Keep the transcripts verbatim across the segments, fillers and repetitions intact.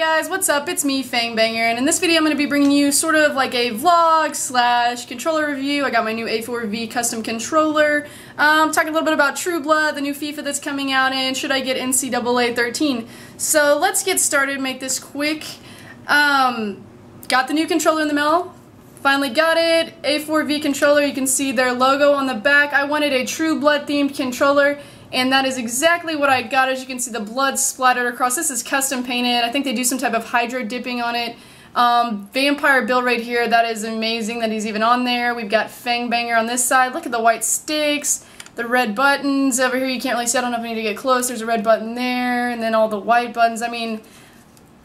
guys, what's up? It's me, Fang Banger, and in this video I'm going to be bringing you sort of like a vlog slash controller review. I got my new A four V custom controller. Um, talking a little bit about True Blood, the new FIFA that's coming out, and should I get N C double A thirteen. So let's get started, make this quick. Um, got the new controller in the mail. Finally got it. A four V controller, you can see their logo on the back. I wanted a True Blood themed controller, and that is exactly what I got. As you can see, the blood splattered across. This is custom painted. I think they do some type of hydro dipping on it. Um, Vampire Bill right here, that is amazing that he's even on there. We've got Fang Banger on this side. Look at the white sticks, the red buttons. Over here you can't really see. I don't know if I need to get close. There's a red button there, and then all the white buttons. I mean,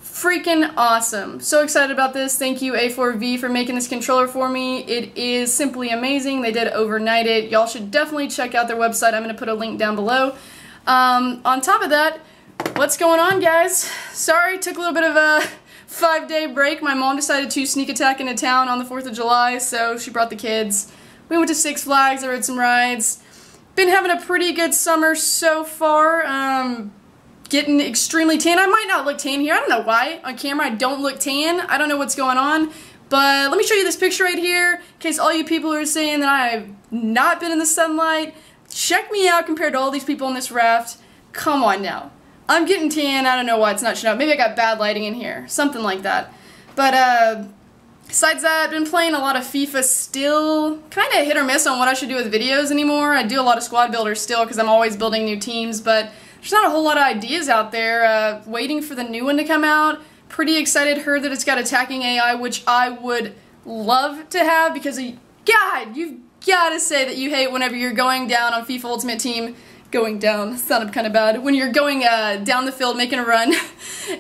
freaking awesome. So excited about this. Thank you, A four V, for making this controller for me. It is simply amazing. They did overnight it. Y'all should definitely check out their website. I'm going to put a link down below. Um, on top of that, what's going on, guys? Sorry, took a little bit of a five-day break. My mom decided to sneak attack into town on the fourth of July, so she brought the kids. We went to Six Flags. I rode some rides. Been having a pretty good summer so far. Um... Getting extremely tan. I might not look tan here. I don't know why. On camera, I don't look tan. I don't know what's going on. But let me show you this picture right here in case all you people are saying that I have not been in the sunlight. Check me out compared to all these people on this raft. Come on now. I'm getting tan. I don't know why it's not showing up. Maybe I got bad lighting in here. Something like that. But uh, besides that, I've been playing a lot of FIFA still. Kind of hit or miss on what I should do with videos anymore. I do a lot of squad builders still because I'm always building new teams. But there's not a whole lot of ideas out there, uh, waiting for the new one to come out. Pretty excited, heard that it's got attacking A I, which I would love to have because, of, God, you've got to say that you hate whenever you're going down on FIFA Ultimate Team. Going down, sounded kind of bad. When you're going uh, down the field making a run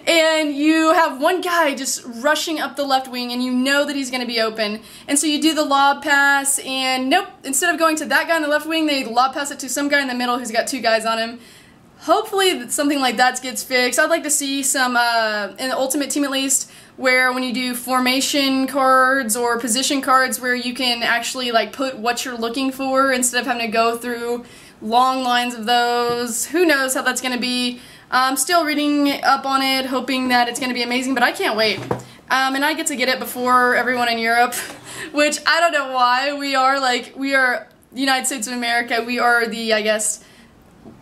and you have one guy just rushing up the left wing and you know that he's going to be open. And so you do the lob pass and nope, instead of going to that guy on the left wing, they lob pass it to some guy in the middle who's got two guys on him. Hopefully something like that gets fixed. I'd like to see some, uh, in the Ultimate Team at least, where when you do formation cards or position cards where you can actually like put what you're looking for instead of having to go through long lines of those. Who knows how that's going to be. I'm still reading up on it, hoping that it's going to be amazing, but I can't wait. Um, and I get to get it before everyone in Europe, which I don't know why. We are like, we are the United States of America. We are the, I guess,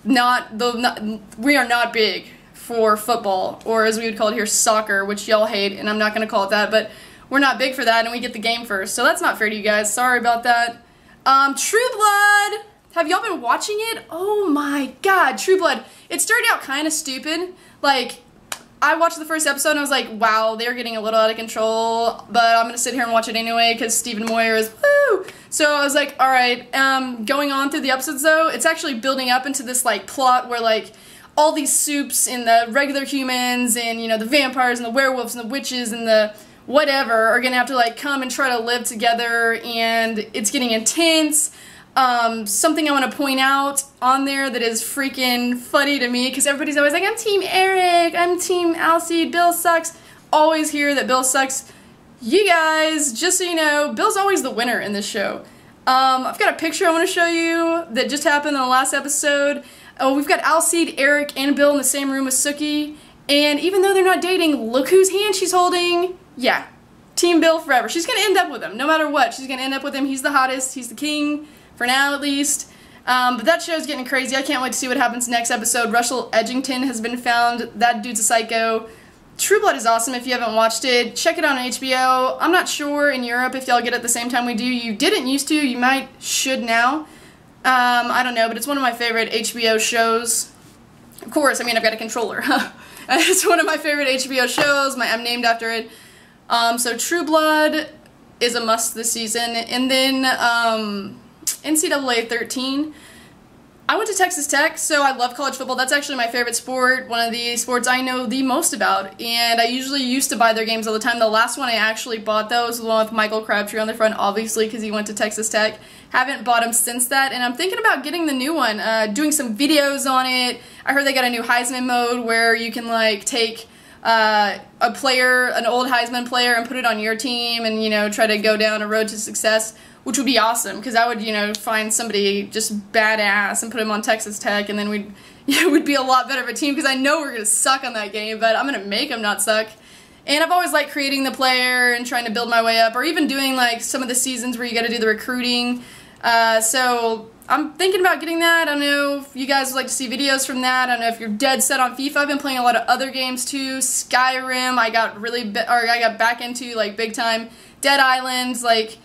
Not the not, we are not big for football, or as we would call it here, soccer, which y'all hate, and I'm not going to call it that, but we're not big for that, and we get the game first, so that's not fair to you guys. Sorry about that. Um, True Blood! Have y'all been watching it? Oh my God, True Blood. It started out kind of stupid. Like, I watched the first episode, and I was like, wow, they're getting a little out of control, but I'm going to sit here and watch it anyway, because Stephen Moyer is woo! So I was like, alright, um, going on through the episodes though, it's actually building up into this like plot where like all these soups and the regular humans and, you know, the vampires and the werewolves and the witches and the whatever are gonna have to like come and try to live together, and it's getting intense. Um, something I want to point out on there that is freaking funny to me, because everybody's always like, I'm team Eric, I'm team Alcide, Bill sucks. Always hear that Bill sucks. You guys, just so you know, Bill's always the winner in this show. Um, I've got a picture I want to show you that just happened in the last episode. Oh, we've got Alcide, Eric, and Bill in the same room with Sookie. And even though they're not dating, look whose hand she's holding. Yeah, Team Bill forever. She's going to end up with him, no matter what. She's going to end up with him. He's the hottest. He's the king, for now at least. Um, but that show's getting crazy. I can't wait to see what happens next episode. Russell Edgington has been found. That dude's a psycho. True Blood is awesome. If you haven't watched it, check it out on H B O. I'm not sure in Europe if y'all get it at the same time we do. You didn't used to. You might should now. Um, I don't know, but it's one of my favorite H B O shows. Of course, I mean, I've got a controller. It's one of my favorite H B O shows. My, I'm named after it. Um, so True Blood is a must this season. And then um, N C double A thirteen. I went to Texas Tech, so I love college football. That's actually my favorite sport, one of the sports I know the most about, and I usually used to buy their games all the time. The last one I actually bought, though, was the one with Michael Crabtree on the front, obviously, because he went to Texas Tech. Haven't bought him since that, and I'm thinking about getting the new one, uh, doing some videos on it. I heard they got a new Heisman mode where you can, like, take uh, a player, an old Heisman player, and put it on your team and, you know, try to go down a road to success, which would be awesome, because I would, you know, find somebody just badass and put him on Texas Tech, and then we'd, you know, we'd be a lot better of a team, because I know we're going to suck on that game, but I'm going to make them not suck. And I've always liked creating the player and trying to build my way up, or even doing like some of the seasons where you got to do the recruiting. Uh, so I'm thinking about getting that. I don't know if you guys would like to see videos from that. I don't know if you're dead set on FIFA. I've been playing a lot of other games too. Skyrim, I got really, or I got back into like big time. Dead Islands, like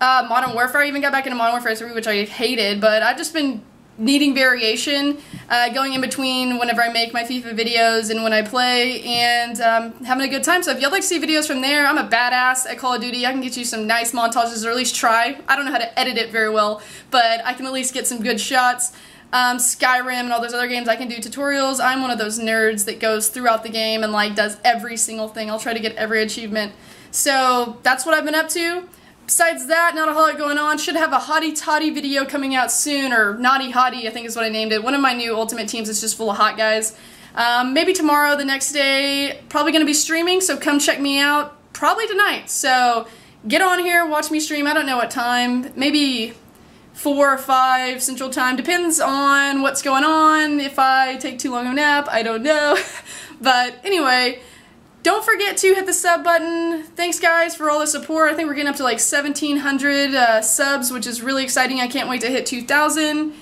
uh, Modern Warfare. I even got back into Modern Warfare three, which I hated, but I've just been needing variation, uh, going in between whenever I make my FIFA videos and when I play, and um, having a good time. So if y'all like to see videos from there, I'm a badass at Call of Duty. I can get you some nice montages, or at least try. I don't know how to edit it very well, but I can at least get some good shots. Um, Skyrim and all those other games, I can do tutorials. I'm one of those nerds that goes throughout the game and like does every single thing. I'll try to get every achievement. So that's what I've been up to. Besides that, not a whole lot going on. Should have a Hottie Toddy video coming out soon, or Naughty Hottie, I think is what I named it. One of my new Ultimate teams is just full of hot guys. Um, maybe tomorrow, the next day, probably going to be streaming, so come check me out. Probably tonight, so get on here, watch me stream. I don't know what time, maybe four or five Central Time. Depends on what's going on. If I take too long of a nap, I don't know. But anyway, don't forget to hit the sub button. Thanks guys for all the support. I think we're getting up to like seventeen hundred uh, subs, which is really exciting. I can't wait to hit two thousand.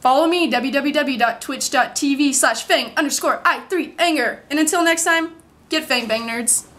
Follow me, w w w dot twitch dot t v slash fang underscore i three anger. And until next time, get Fang Bang nerds.